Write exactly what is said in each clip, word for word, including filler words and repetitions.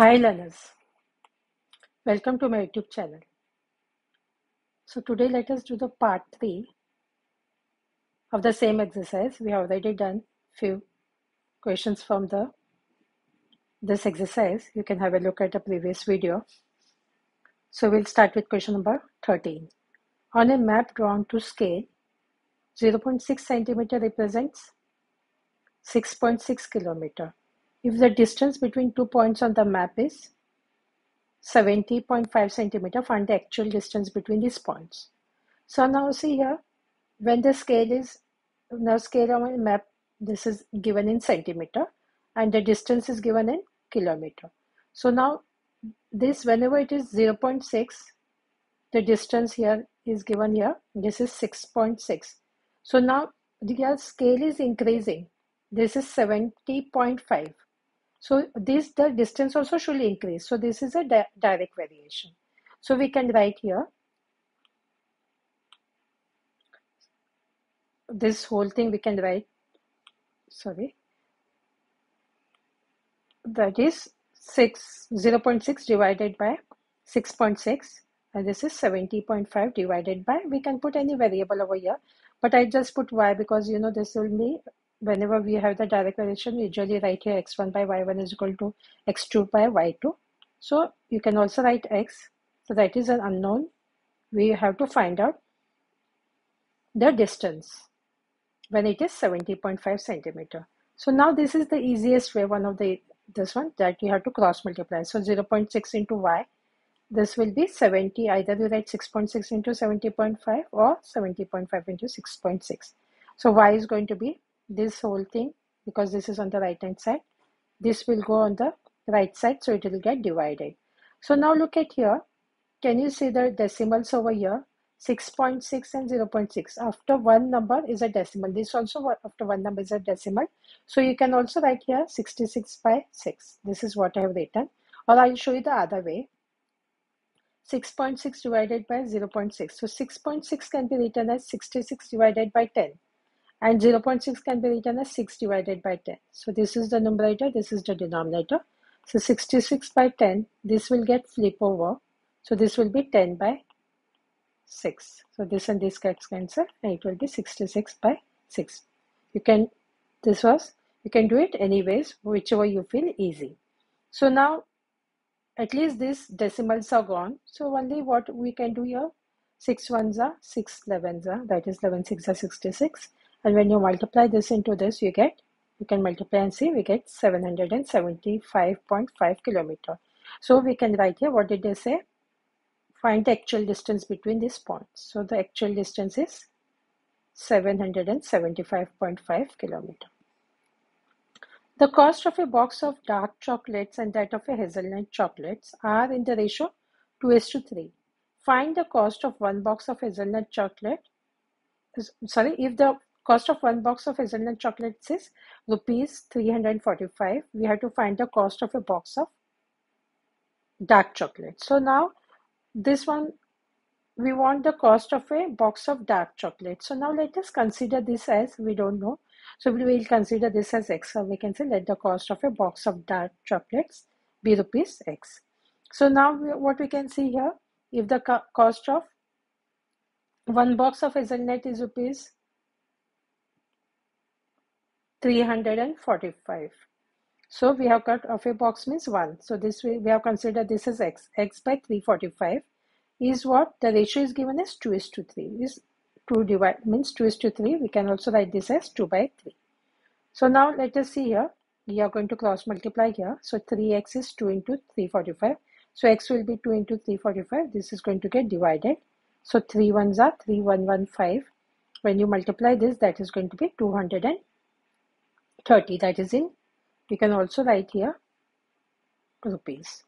Hi learners, welcome to my YouTube channel. So today let us do the part three of the same exercise. We have already done few questions from the this exercise. You can have a look at the previous video. So we'll start with question number thirteen. On a map drawn to scale, zero point six centimeter represents six point six kilometer. If the distance between two points on the map is seventy point five centimeter, find the actual distance between these points. So now see here, when the scale is, now scale on a map, this is given in centimeter and the distance is given in kilometer. So now this, whenever it is zero point six, the distance here is given here, this is six point six. So now the scale is increasing. This is seventy point five. So this, the distance also should increase. So this is a di direct variation. So we can write here, this whole thing we can write, sorry, that is six, zero point six divided by six point six, and this is seventy point five divided by, we can put any variable over here, but I just put y because you know this will be, whenever we have the direct variation, we usually write here x one by y one is equal to x two by y two. So you can also write x. So that is an unknown. We have to find out the distance when it is seventy point five centimeter. So now this is the easiest way, one of the, this one that you have to cross multiply. So zero point six into y, this will be seventy. Either you write six point six into seventy point five or seventy point five into six point six. So y is going to be this whole thing, because this is on the right hand side, this will go on the right side, so it will get divided. So now look at here, can you see the decimals over here? Six point six and zero point six, after one number is a decimal, this also after one number is a decimal, so you can also write here sixty-six by six. This is what I have written, or I'll show you the other way, six point six divided by zero point six. So six point six can be written as sixty-six divided by ten, and zero point six can be written as six divided by ten. So this is the numerator, this is the denominator. So sixty-six by ten, this will get flip over. So this will be ten by six. So this and this gets cancelled, and it will be sixty-six by six. You can, this was, you can do it anyways, whichever you feel easy. So now, at least these decimals are gone. So only what we can do here, six ones are six, elevens are, that is eleven sixes are sixty-six. And when you multiply this into this, you get, you can multiply and see, we get seven hundred seventy-five point five kilometer. So we can write here, what did they say? Find the actual distance between these points. So the actual distance is seven hundred seventy-five point five kilometer. The cost of a box of dark chocolates and that of a hazelnut chocolates are in the ratio two is to three. Find the cost of one box of hazelnut chocolate. Sorry, if the cost of one box of hazelnut chocolates is rupees three hundred forty-five. We have to find the cost of a box of dark chocolate. So now this one, we want the cost of a box of dark chocolate. So now let us consider this as, we don't know. So we will consider this as x. So we can say let the cost of a box of dark chocolates be rupees x. So now we, what we can see here, if the co cost of one box of hazelnut is rupees three hundred forty-five. So we have cut of a box means one. So this way we have considered this as x. X by three hundred forty-five is what the ratio is given as two is to three. Is two divide means two is to three. We can also write this as two by three. So now let us see here. We are going to cross multiply here. So three x is two into three hundred forty-five. So x will be two into three hundred forty-five. This is going to get divided. So three ones are three, one one five. When you multiply this, that is going to be two hundred thirty, that is in, we can also write here rupees.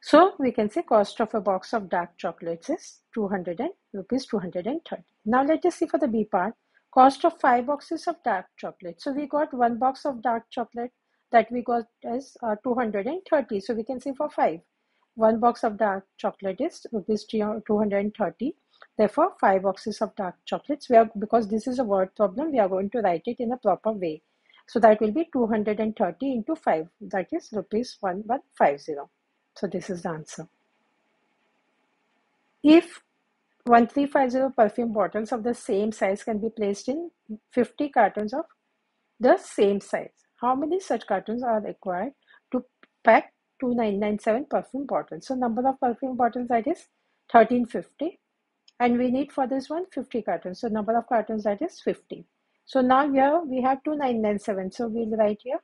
So we can say cost of a box of dark chocolates is two hundred rupees two hundred thirty. Now let us see for the B part, cost of five boxes of dark chocolate. So we got one box of dark chocolate that we got as uh, two hundred thirty. So we can say for five, one box of dark chocolate is rupees two hundred thirty. Therefore, five boxes of dark chocolates, we are, because this is a word problem, we are going to write it in a proper way. So that will be two hundred thirty into five, that is rupees one thousand one hundred fifty. So this is the answer. If one thousand three hundred fifty perfume bottles of the same size can be placed in fifty cartons of the same size, how many such cartons are required to pack two thousand nine hundred ninety-seven perfume bottles? So number of perfume bottles, that is thirteen fifty, and we need for this one fifty cartons. So number of cartons, that is fifty. So now here we have two thousand nine hundred ninety-seven. So we'll write here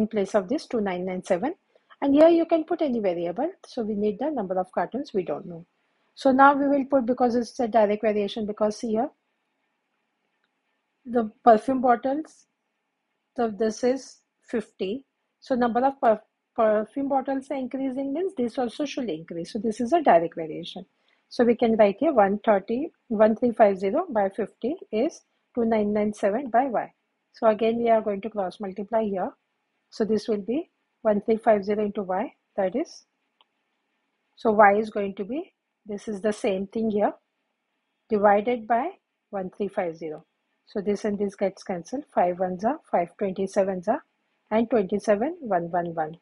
in place of this two thousand nine hundred ninety-seven, and here you can put any variable. So we need the number of cartons, we don't know. So now we will put, because it's a direct variation, because here the perfume bottles, so this is fifty. So number of per perfume bottles are increasing, means this also should increase. So this is a direct variation. So we can write here one thirty, one thousand three hundred fifty by fifty is two thousand nine hundred ninety-seven by Y. So again we are going to cross multiply here. So this will be one thousand three hundred fifty into Y, that is, so Y is going to be, this is the same thing here, divided by one thousand three hundred fifty. So this and this gets cancelled. Five ones are five, twenty-sevens are, and twenty-seven, one, one, one.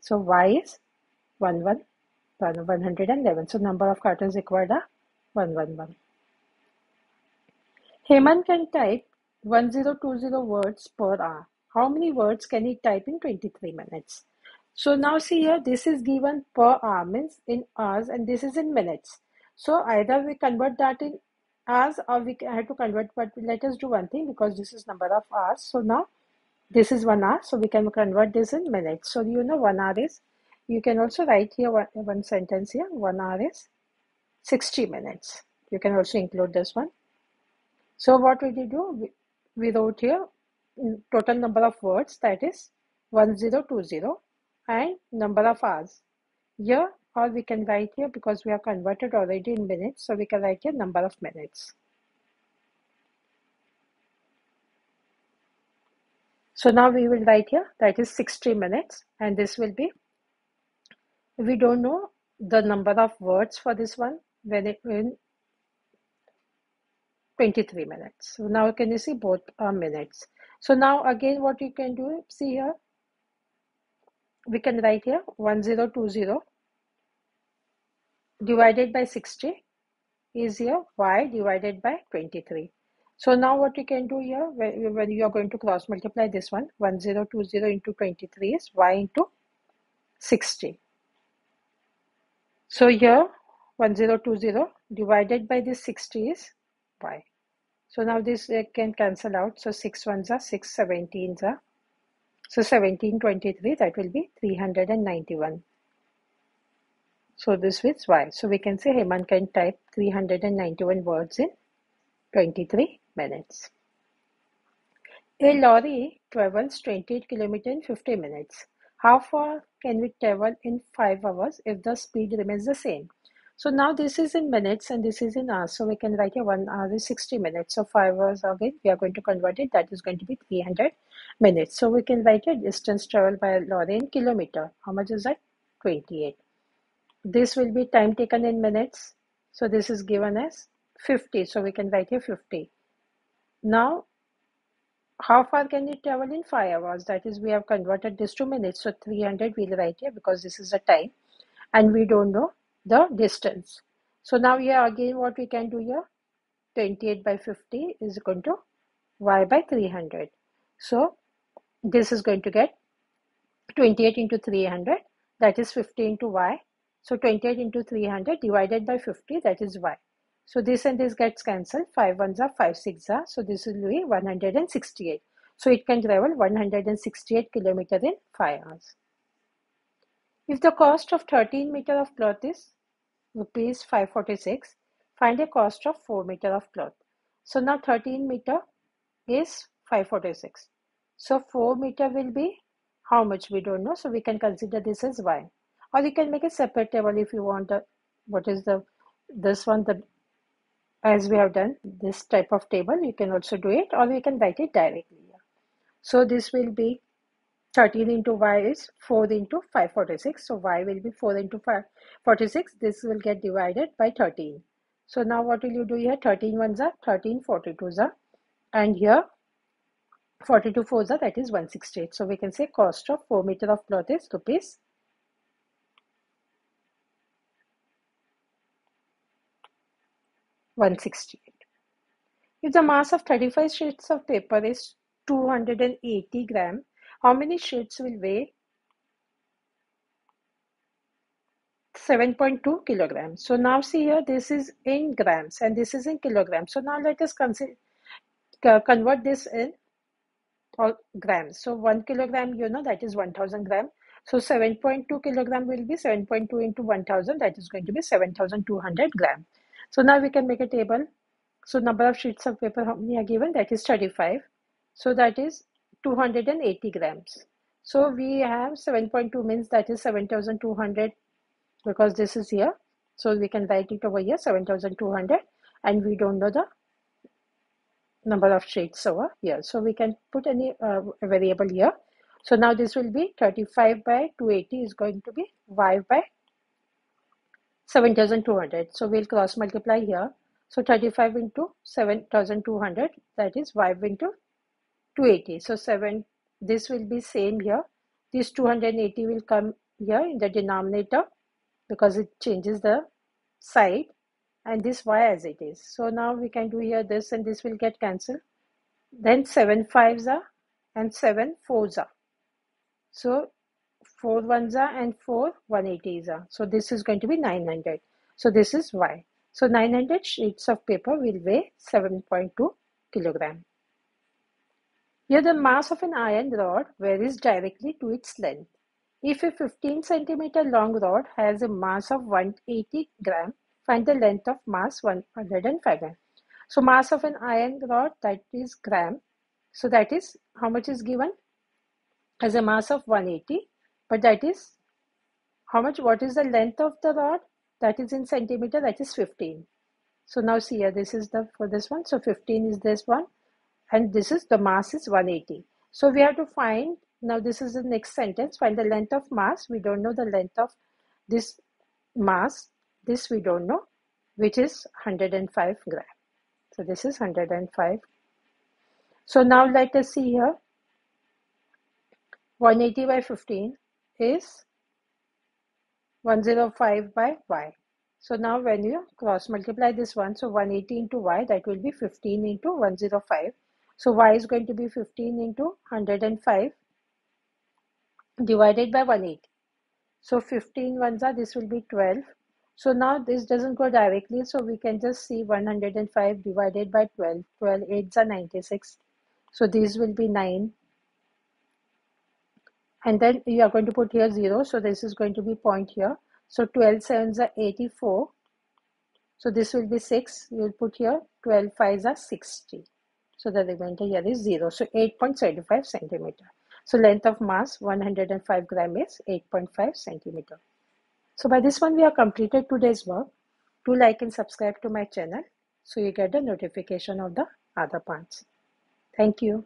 So Y is one, one, one, one hundred and eleven. So number of cartons required are one, one, one. Hemant can type one zero two zero words per hour. How many words can he type in twenty-three minutes? So now see here, this is given per hour, means in hours, and this is in minutes. So either we convert that in hours or we had to convert, but let us do one thing, because this is number of hours. So now this is one hour, so we can convert this in minutes. So you know, one hour is, you can also write here one, one sentence here, one hour is sixty minutes. You can also include this one. So what we did do, we, we wrote here total number of words, that is one thousand twenty, and number of hours here. Or we can write here, because we have converted already in minutes, so we can write here number of minutes. So now we will write here, that is sixty minutes, and this will be, we don't know the number of words for this one when it in twenty-three minutes. So now can you see both are minutes? So now again what you can do, see here, we can write here one thousand twenty divided by sixty is here Y divided by twenty-three. So now what you can do here, when, when you are going to cross multiply this one, one thousand twenty into twenty-three is Y into sixty. So here one thousand twenty divided by this sixty is Y. So now this uh, can cancel out. So six ones are six, seventeens are, so seventeen twenty-three, that will be three hundred ninety-one. So this is Y. So we can say Hemant can type three hundred ninety-one words in twenty-three minutes. A lorry travels twenty-eight kilometers in fifty minutes. How far can we travel in five hours if the speed remains the same? So now this is in minutes and this is in hours. So we can write here one hour is sixty minutes. So five hours, again we are going to convert it. That is going to be three hundred minutes. So we can write here distance traveled by a lorry in kilometer. How much is that? twenty-eight. This will be time taken in minutes. So this is given as fifty. So we can write here fifty. Now, how far can it travel in five hours? That is, we have converted this to minutes. So three hundred we'll write here, because this is the time and we don't know the distance. So now here again what we can do here, twenty-eight by fifty is going to Y by three hundred. So this is going to get twenty-eight into three hundred, that is fifty into Y. So twenty-eight into three hundred divided by fifty, that is Y. So this and this gets cancelled. Five ones are five, six are, so this will be one hundred sixty-eight. So it can travel one hundred sixty-eight kilometers in five hours. If the cost of thirteen meter of cloth is rupees five hundred forty-six, find a cost of four meter of cloth. So now thirteen meter is five hundred forty-six. So four meter will be how much, we don't know. So we can consider this as Y. Or you can make a separate table if you want. The, what is the this one, the as we have done this type of table, you can also do it, or you can write it directly here. So this will be thirteen into Y is four into five hundred forty-six. So Y will be four into five hundred forty-six. This will get divided by thirteen. So now what will you do here? thirteen ones are, thirteen forty-twos are, and here forty-two fours are, that is one hundred sixty-eight. So we can say cost of four meter of plot is rupees one hundred sixty-eight. If the mass of thirty-five sheets of paper is two hundred eighty gram, how many sheets will weigh seven point two kilograms? So now see here, this is in grams and this is in kilograms. So now let us consider uh, convert this in all grams. So one kilogram, you know, that is one thousand gram. So seven point two kilogram will be seven point two into one thousand, that is going to be seven thousand two hundred gram. So now we can make a table. So number of sheets of paper, how many are given? That is thirty-five. So that is two hundred eighty grams. So we have seven point two means that is seven thousand two hundred, because this is here. So we can write it over here, seven thousand two hundred, and we don't know the number of sheets over here. So we can put any uh, variable here. So now this will be thirty-five by two hundred eighty is going to be y by seven thousand two hundred. So we'll cross multiply here. So thirty-five into seven thousand two hundred, that is y into two hundred eighty. So seven, this will be same here. This two hundred eighty will come here in the denominator because it changes the side, and this y as it is. So now we can do here this, and this will get cancelled. Then seven fives are and seven fours are. So four ones are and four one hundred eighties are. So this is going to be nine hundred. So this is y. So nine hundred sheets of paper will weigh seven point two kilogram. Here the mass of an iron rod varies directly to its length. If a fifteen centimeter long rod has a mass of one hundred eighty gram, find the length of mass one hundred five gram. So mass of an iron rod, that is gram. So that is how much is given as a mass of one hundred eighty, but that is how much, what is the length of the rod? That is in centimeter, that is fifteen. So now see here, this is the for this one. So fifteen is this one, and this is the mass is one hundred eighty. So we have to find, now this is the next sentence, find the length of mass. We don't know the length of this mass. This we don't know, which is one hundred five gram. So this is one hundred five. So now let us see here. one hundred eighty by fifteen is one hundred five by y. So now when you cross multiply this one, so one hundred eighty into y, that will be fifteen into one hundred five. So y is going to be fifteen into one hundred five divided by one hundred eighty. So fifteen ones are, this will be twelve. So now this doesn't go directly, so we can just see one hundred five divided by twelve. twelve eights are ninety-six. So these will be nine. And then you are going to put here zero. So this is going to be point here. So twelve sevens are eighty-four. So this will be six. You will put here twelve fives are sixty. So the remainder here is zero. So eight point seven five centimeter. So length of mass one hundred five gram is eight point five centimeter. So by this one we have completed today's work. Do like and subscribe to my channel so you get the notification of the other parts. Thank you.